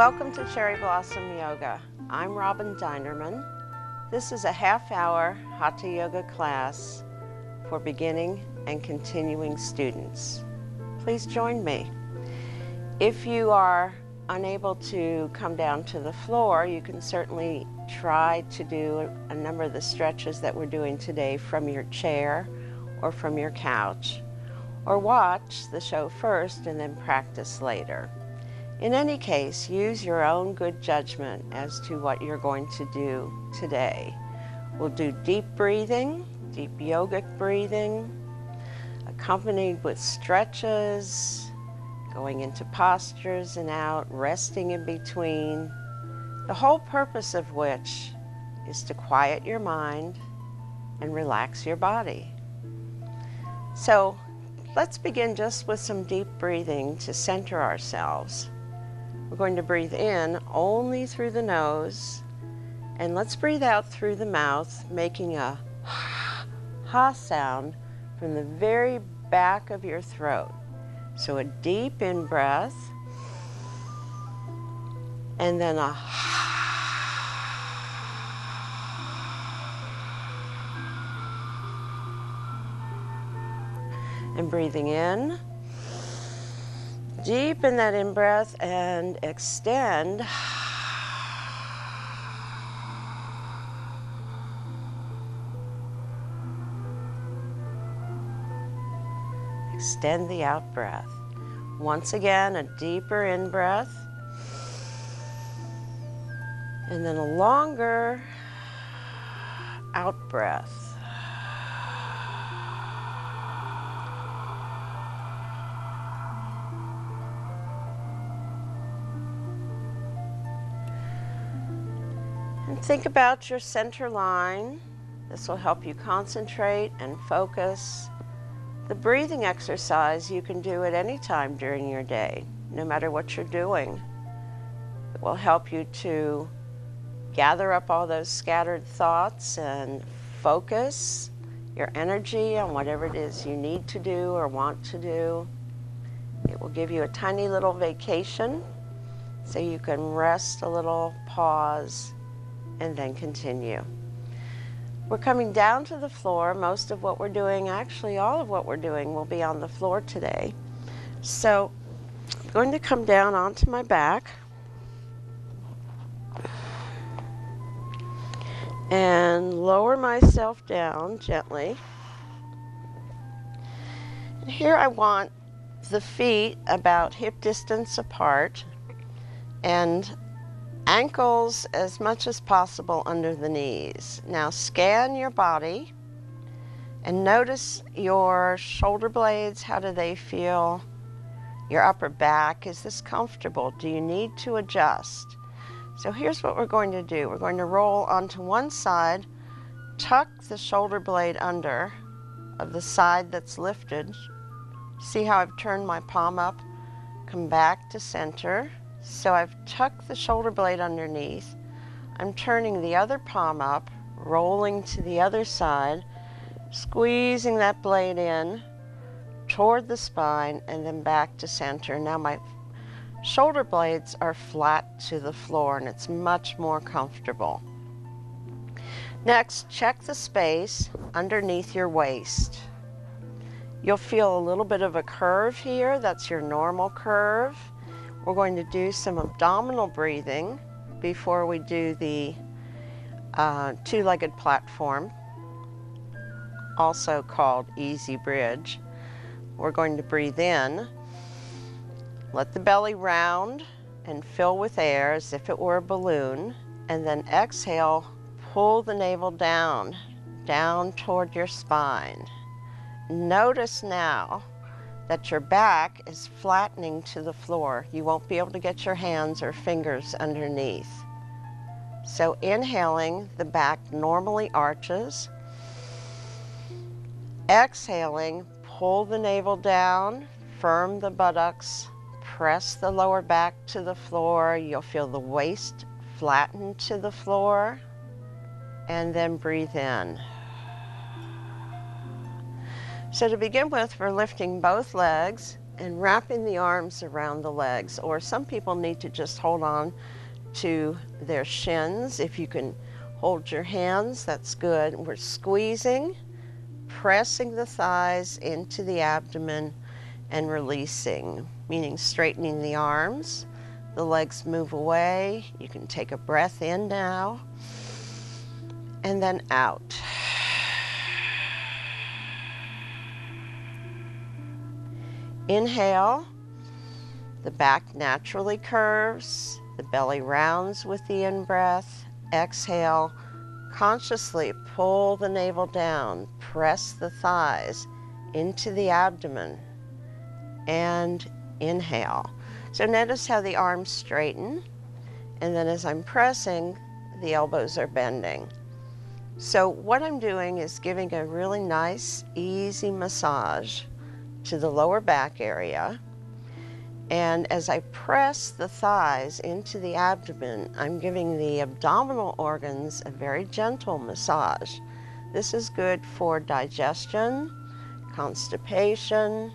Welcome to Cherry Blossom Yoga. I'm Robin Dinerman. This is a half-hour Hatha Yoga class for beginning and continuing students. Please join me. If you are unable to come down to the floor, you can certainly try to do a number of the stretches that we're doing today from your chair or from your couch, or watch the show first and then practice later. In any case, use your own good judgment as to what you're going to do today. We'll do deep breathing, deep yogic breathing, accompanied with stretches, going into postures and out, resting in between, the whole purpose of which is to quiet your mind and relax your body. So let's begin just with some deep breathing to center ourselves. We're going to breathe in only through the nose, and let's breathe out through the mouth, making a ha sound from the very back of your throat. So a deep in-breath, and then a ha. And breathing in. Deepen that in-breath and extend. Extend the out-breath. Once again, a deeper in-breath. And then a longer out-breath. Think about your center line. This will help you concentrate and focus. The breathing exercise you can do at any time during your day, no matter what you're doing. It will help you to gather up all those scattered thoughts and focus your energy on whatever it is you need to do or want to do. It will give you a tiny little vacation so you can rest a little, pause, and then continue. We're coming down to the floor. Most of what we're doing, actually all of what we're doing, will be on the floor today. So I'm going to come down onto my back. And lower myself down gently. And here I want the feet about hip distance apart and ankles as much as possible under the knees. Now scan your body and notice your shoulder blades. How do they feel? Your upper back, is this comfortable? Do you need to adjust? So here's what we're going to do. We're going to roll onto one side, tuck the shoulder blade under of the side that's lifted. See how I've turned my palm up? Come back to center. So I've tucked the shoulder blade underneath. I'm turning the other palm up, rolling to the other side, squeezing that blade in toward the spine and then back to center. Now my shoulder blades are flat to the floor and it's much more comfortable. Next, check the space underneath your waist. You'll feel a little bit of a curve here. That's your normal curve. We're going to do some abdominal breathing before we do the two-legged platform, also called easy bridge. We're going to breathe in, let the belly round and fill with air as if it were a balloon, and then exhale, pull the navel down, down toward your spine. Notice now that your back is flattening to the floor. You won't be able to get your hands or fingers underneath. So inhaling, the back normally arches. Exhaling, pull the navel down, firm the buttocks, press the lower back to the floor. You'll feel the waist flatten to the floor, and then breathe in. So to begin with, we're lifting both legs and wrapping the arms around the legs. Or some people need to just hold on to their shins. If you can hold your hands, that's good. We're squeezing, pressing the thighs into the abdomen and releasing, meaning straightening the arms. The legs move away. You can take a breath in now and then out. Inhale, the back naturally curves, the belly rounds with the in-breath. Exhale, consciously pull the navel down, press the thighs into the abdomen, and inhale. So notice how the arms straighten, and then as I'm pressing, the elbows are bending. So what I'm doing is giving a really nice, easy massage to the lower back area, and as I press the thighs into the abdomen, I'm giving the abdominal organs a very gentle massage. This is good for digestion, constipation.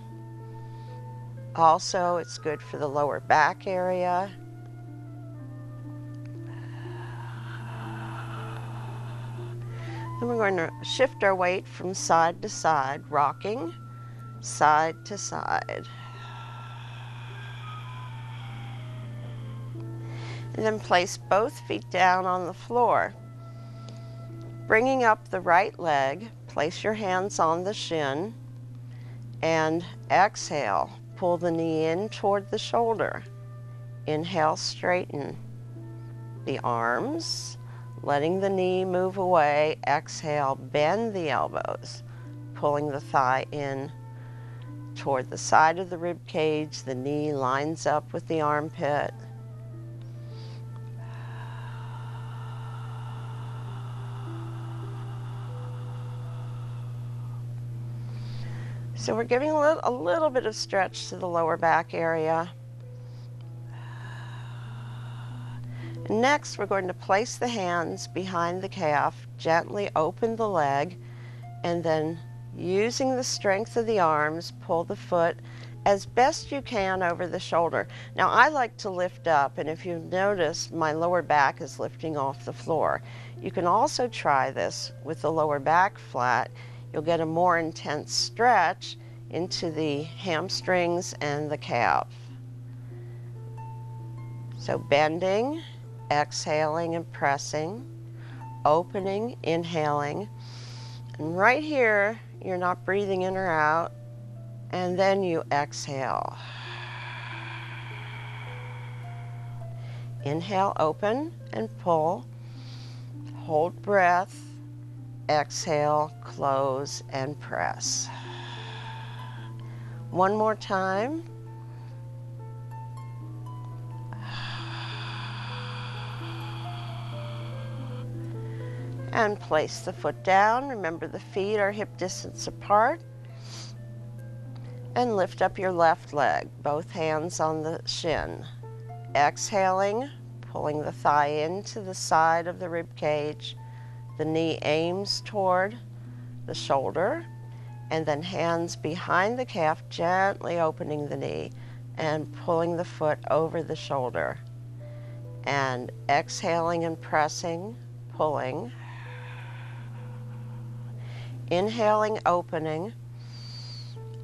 Also, it's good for the lower back area. Then we're going to shift our weight from side to side, rocking side to side. And then place both feet down on the floor. Bringing up the right leg, place your hands on the shin and exhale. Pull the knee in toward the shoulder. Inhale, straighten the arms, letting the knee move away. Exhale, bend the elbows, pulling the thigh in toward the side of the rib cage. The knee lines up with the armpit. So we're giving a little bit of stretch to the lower back area. And next, we're going to place the hands behind the calf, gently open the leg, and then using the strength of the arms, pull the foot as best you can over the shoulder. Now I like to lift up, and if you've noticed, my lower back is lifting off the floor. You can also try this with the lower back flat. You'll get a more intense stretch into the hamstrings and the calf. So bending, exhaling and pressing, opening, inhaling. And right here, you're not breathing in or out, and then you exhale. Inhale, open and pull. Hold breath. Exhale, close and press. One more time. And place the foot down. Remember, the feet are hip distance apart. And lift up your left leg, both hands on the shin. Exhaling, pulling the thigh into the side of the rib cage. The knee aims toward the shoulder, and then hands behind the calf, gently opening the knee and pulling the foot over the shoulder. And exhaling and pressing, pulling. Inhaling, opening,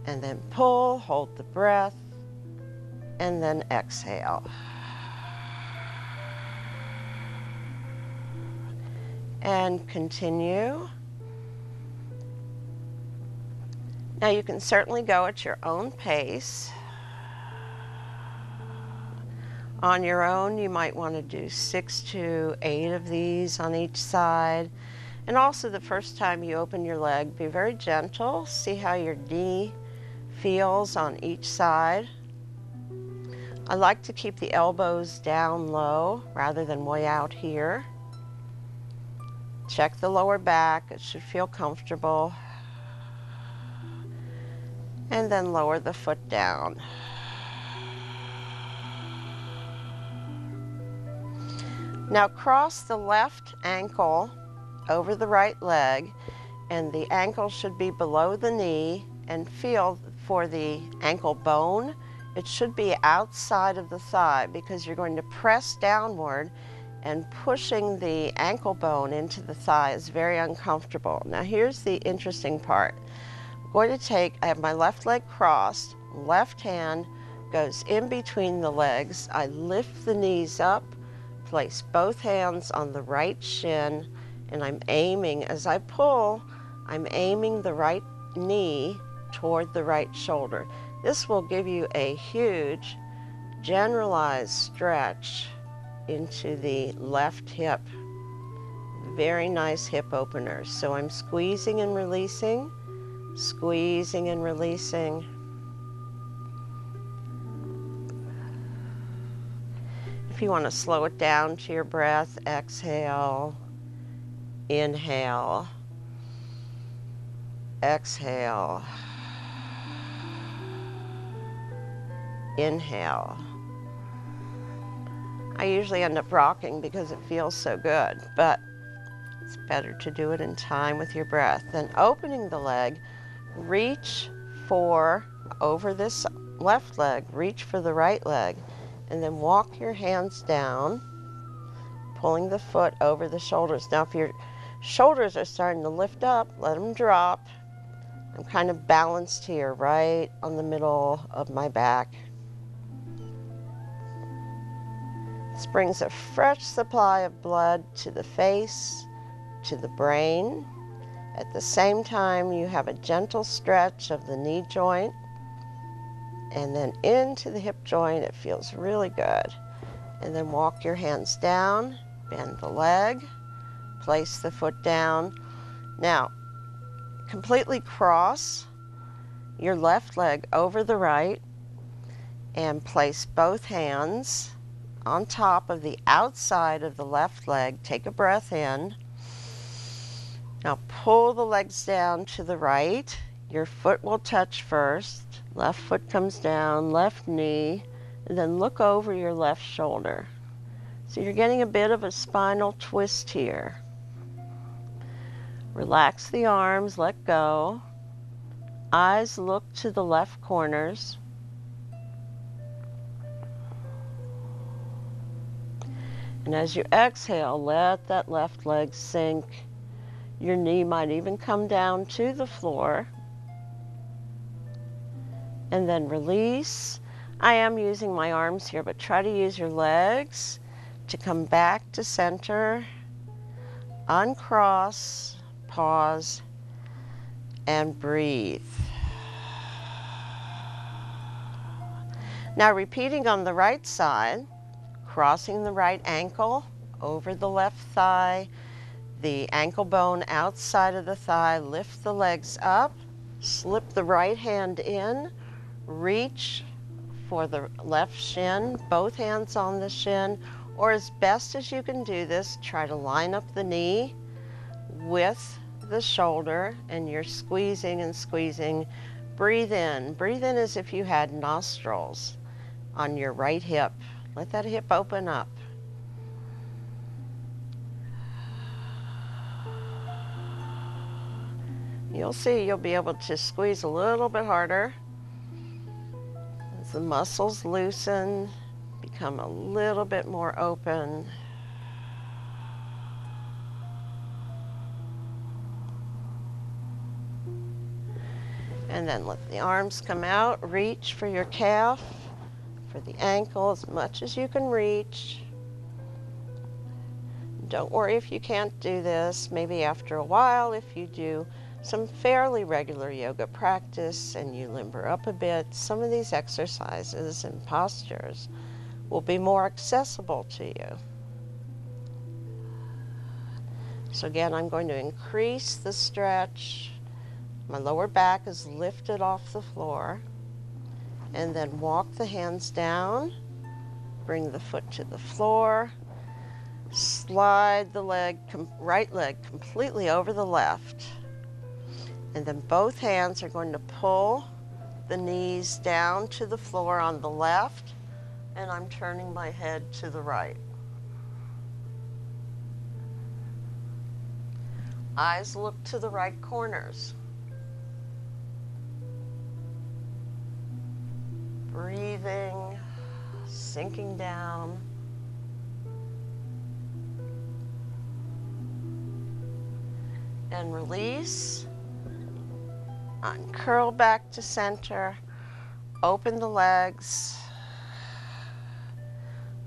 and then pull, hold the breath, and then exhale. And continue. Now you can certainly go at your own pace. On your own, you might want to do 6 to 8 of these on each side. And also the first time you open your leg, be very gentle. See how your knee feels on each side. I like to keep the elbows down low rather than way out here. Check the lower back, it should feel comfortable. And then lower the foot down. Now cross the left ankle over the right leg, and the ankle should be below the knee, and feel for the ankle bone. It should be outside of the thigh because you're going to press downward, and pushing the ankle bone into the thigh is very uncomfortable. Now here's the interesting part. I'm going to take, I have my left leg crossed, left hand goes in between the legs. I lift the knees up, place both hands on the right shin, and I'm aiming, as I pull, I'm aiming the right knee toward the right shoulder. This will give you a huge generalized stretch into the left hip. Very nice hip opener. So I'm squeezing and releasing, squeezing and releasing. If you want to slow it down to your breath, exhale, inhale, exhale, inhale. I usually end up rocking because it feels so good, but it's better to do it in time with your breath. Then opening the leg, reach for, over this left leg, reach for the right leg, and then walk your hands down, pulling the foot over the shoulders. Now if your shoulders are starting to lift up, let them drop. I'm kind of balanced here, right on the middle of my back. This brings a fresh supply of blood to the face, to the brain. At the same time, you have a gentle stretch of the knee joint and then into the hip joint. It feels really good. And then walk your hands down, bend the leg, place the foot down. Now, completely cross your left leg over the right and place both hands on top of the outside of the left leg. Take a breath in. Now pull the legs down to the right. Your foot will touch first. Left foot comes down, left knee, and then look over your left shoulder. So you're getting a bit of a spinal twist here. Relax the arms, let go. Eyes look to the left corners. And as you exhale, let that left leg sink. Your knee might even come down to the floor. And then release. I am using my arms here, but try to use your legs to come back to center. Uncross, pause, and breathe. Now repeating on the right side, crossing the right ankle over the left thigh, the ankle bone outside of the thigh, lift the legs up, slip the right hand in, reach for the left shin, both hands on the shin, or as best as you can do this, try to line up the knee with the shoulder, and you're squeezing and squeezing. Breathe in. Breathe in as if you had nostrils on your right hip. Let that hip open up. You'll see you'll be able to squeeze a little bit harder as the muscles loosen, become a little bit more open. And then let the arms come out, reach for your calf, for the ankle as much as you can reach. Don't worry if you can't do this. Maybe after a while, if you do some fairly regular yoga practice and you limber up a bit, some of these exercises and postures will be more accessible to you. So again, I'm going to increase the stretch. My lower back is lifted off the floor. And then walk the hands down, bring the foot to the floor, slide the leg, right leg completely over the left. And then both hands are going to pull the knees down to the floor on the left, and I'm turning my head to the right. Eyes look to the right corners. breathing, sinking down. And release, uncurl back to center, open the legs,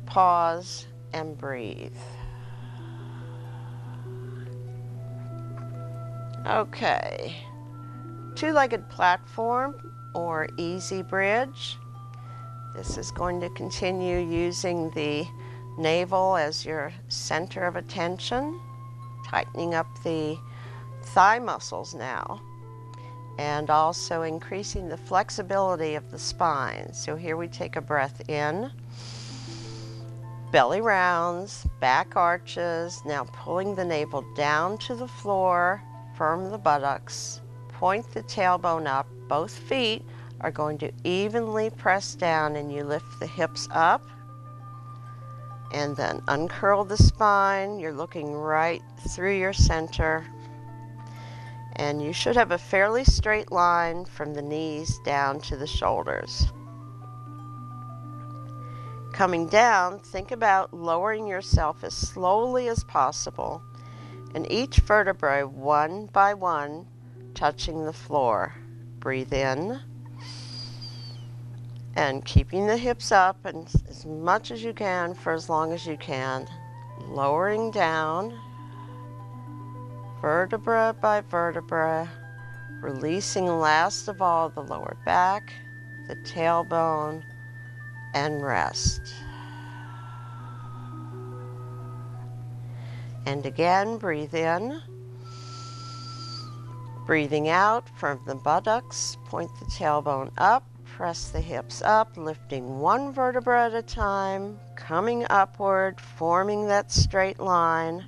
pause and breathe. Okay, two-legged platform or easy bridge. This is going to continue using the navel as your center of attention, tightening up the thigh muscles now, and also increasing the flexibility of the spine. So here we take a breath in, belly rounds, back arches, now pulling the navel down to the floor, firm the buttocks, point the tailbone up, both feet are going to evenly press down and you lift the hips up, and then uncurl the spine, you're looking right through your center. And you should have a fairly straight line from the knees down to the shoulders. Coming down, think about lowering yourself as slowly as possible, and each vertebrae one by one touching the floor. Breathe in, and keeping the hips up and as much as you can for as long as you can, lowering down, vertebra by vertebra, releasing last of all the lower back, the tailbone, and rest. And again, breathe in. Breathing out from the buttocks, point the tailbone up, press the hips up, lifting one vertebra at a time, coming upward, forming that straight line.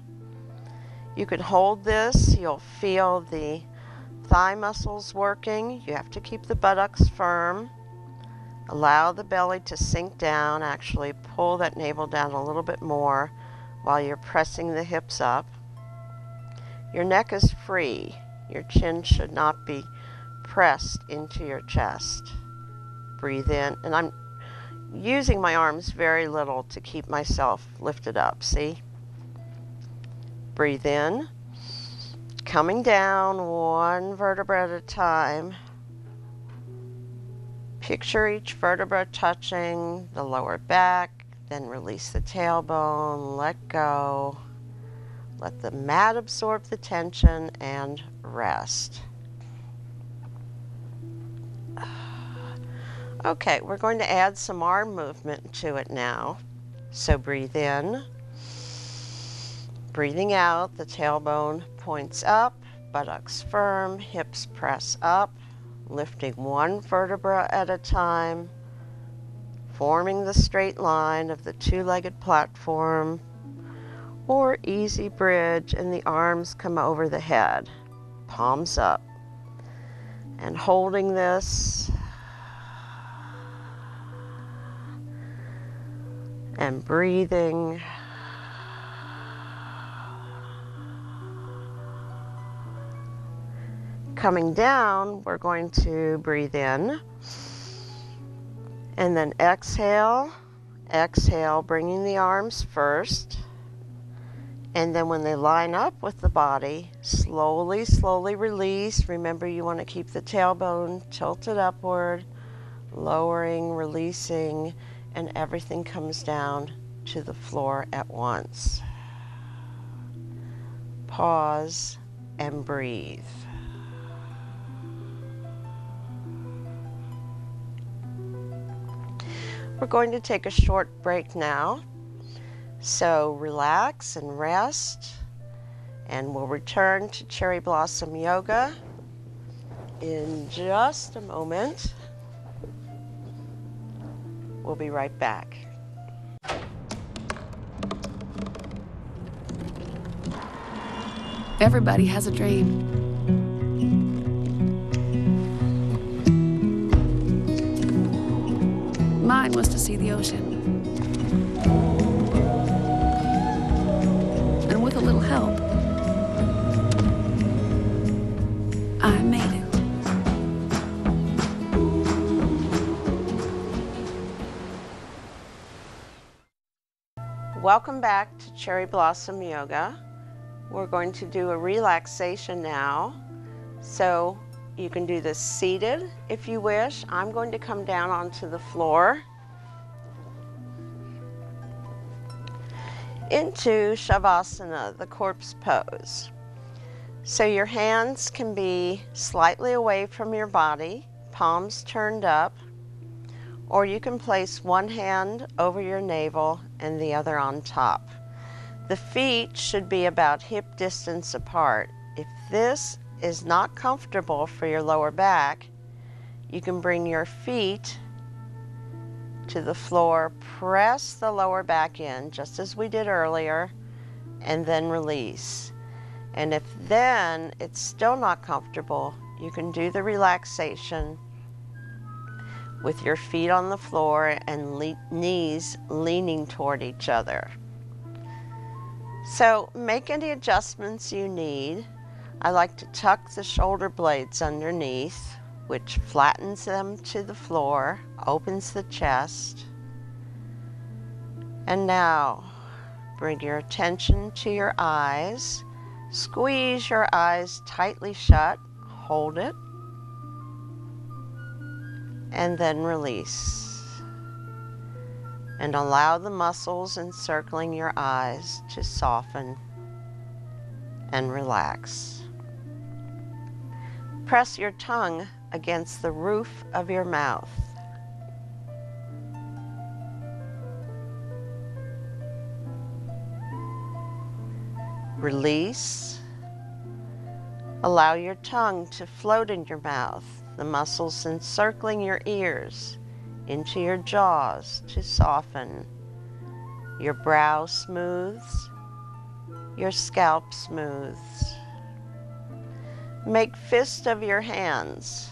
You can hold this, you'll feel the thigh muscles working. You have to keep the buttocks firm. Allow the belly to sink down, actually pull that navel down a little bit more while you're pressing the hips up. Your neck is free. Your chin should not be pressed into your chest. Breathe in, and I'm using my arms very little to keep myself lifted up, see? Breathe in, coming down one vertebra at a time. Picture each vertebra touching the lower back, then release the tailbone, let go. Let the mat absorb the tension and rest. Okay, we're going to add some arm movement to it now. So breathe in. Breathing out, the tailbone points up, buttocks firm, hips press up, lifting one vertebra at a time, forming the straight line of the two-legged platform or easy bridge, and the arms come over the head, palms up. And holding this, and breathing. Coming down, we're going to breathe in and then exhale, exhale, bringing the arms first. And then when they line up with the body, slowly, slowly release. Remember, you want to keep the tailbone tilted upward, lowering, releasing, and everything comes down to the floor at once. Pause and breathe. We're going to take a short break now, so relax and rest, and we'll return to Cherry Blossom Yoga in just a moment. We'll be right back. Everybody has a dream. Mine was to see the ocean. And with a little help, I made it. Welcome back to Cherry Blossom Yoga. We're going to do a relaxation now. So you can do this seated if you wish. I'm going to come down onto the floor into Shavasana, the corpse pose. So your hands can be slightly away from your body, palms turned up, or you can place one hand over your navel and the other on top. The feet should be about hip distance apart. If this is not comfortable for your lower back, you can bring your feet to the floor, press the lower back in, just as we did earlier, and then release. And if then it's still not comfortable, you can do the relaxation with your feet on the floor and knees leaning toward each other. So make any adjustments you need. I like to tuck the shoulder blades underneath, which flattens them to the floor, opens the chest. And now bring your attention to your eyes. Squeeze your eyes tightly shut, hold it, and then release. And allow the muscles encircling your eyes to soften and relax. Press your tongue against the roof of your mouth. Release. Allow your tongue to float in your mouth, the muscles encircling your ears, into your jaws to soften. Your brow smooths, your scalp smooths. Make fists of your hands.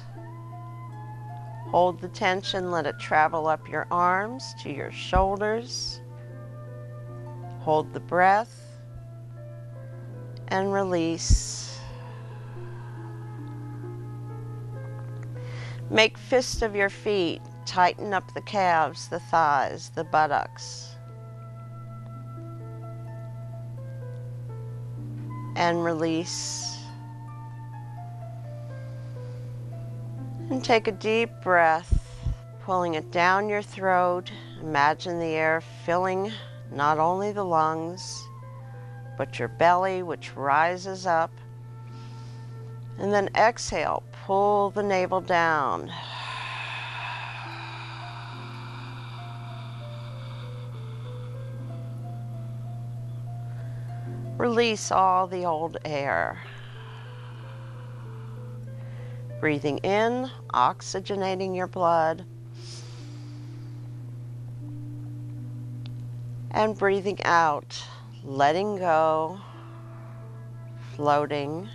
Hold the tension, let it travel up your arms to your shoulders. Hold the breath. And release. Make fists of your feet. Tighten up the calves, the thighs, the buttocks. And release. And take a deep breath, pulling it down your throat. Imagine the air filling not only the lungs, but your belly, which rises up. And then exhale, pull the navel down. Release all the old air. Breathing in, oxygenating your blood. And breathing out. Letting go, floating,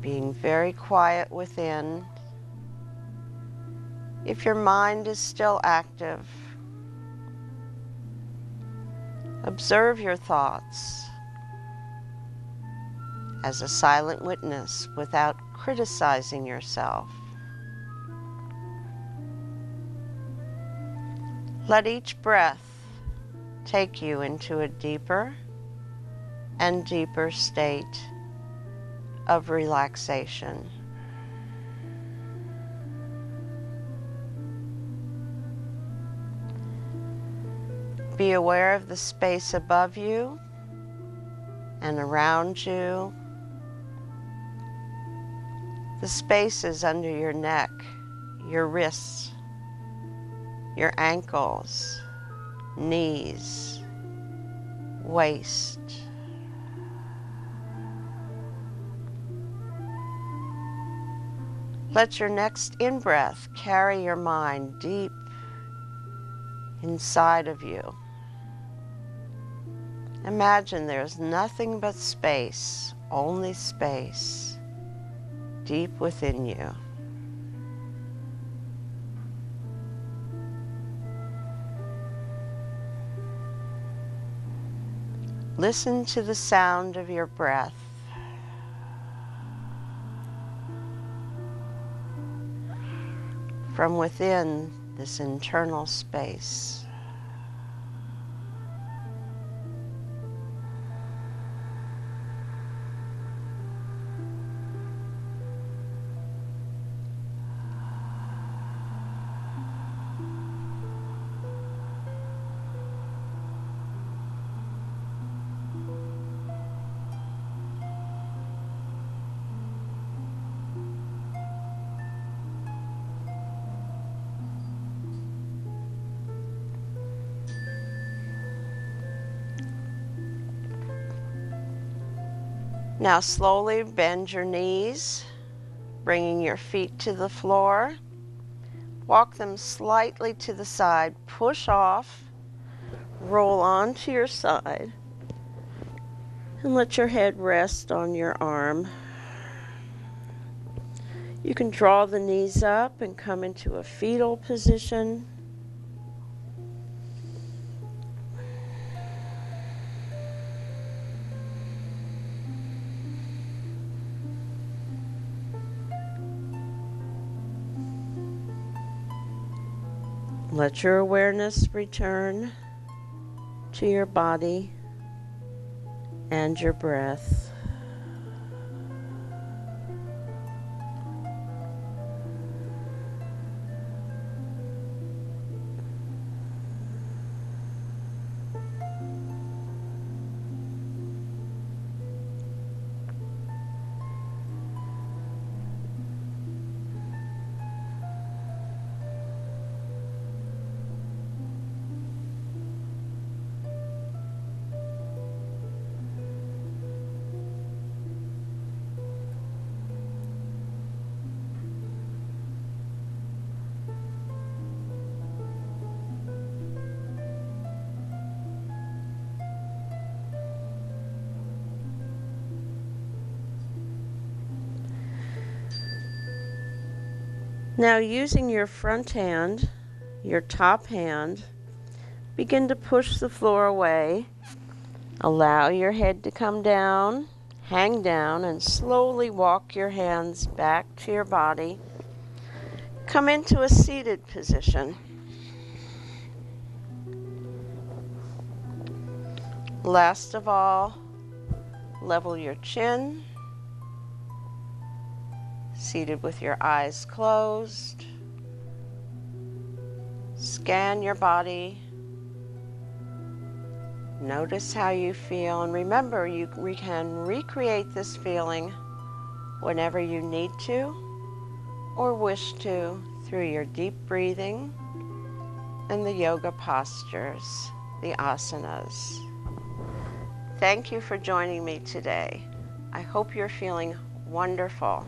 being very quiet within. If your mind is still active, observe your thoughts as a silent witness without criticizing yourself. Let each breath take you into a deeper and deeper state of relaxation. Be aware of the space above you and around you, the spaces under your neck, your wrists, your ankles, knees, waist. Let your next in-breath carry your mind deep inside of you. Imagine there's nothing but space, only space, deep within you. Listen to the sound of your breath. From within, this internal space. Now slowly bend your knees, bringing your feet to the floor. Walk them slightly to the side, push off, roll onto your side, and let your head rest on your arm. You can draw the knees up and come into a fetal position. Let your awareness return to your body and your breath. Now using your front hand, your top hand, begin to push the floor away. Allow your head to come down, hang down, and slowly walk your hands back to your body. Come into a seated position. Last of all, level your chin. Seated with your eyes closed, scan your body, notice how you feel, and remember you can recreate this feeling whenever you need to or wish to through your deep breathing and the yoga postures, the asanas. Thank you for joining me today. I hope you're feeling wonderful.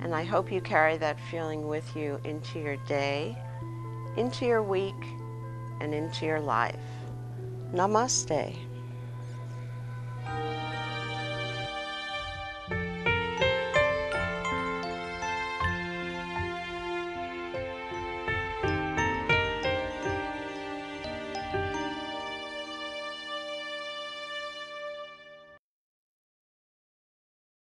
And I hope you carry that feeling with you into your day, into your week, and into your life. Namaste.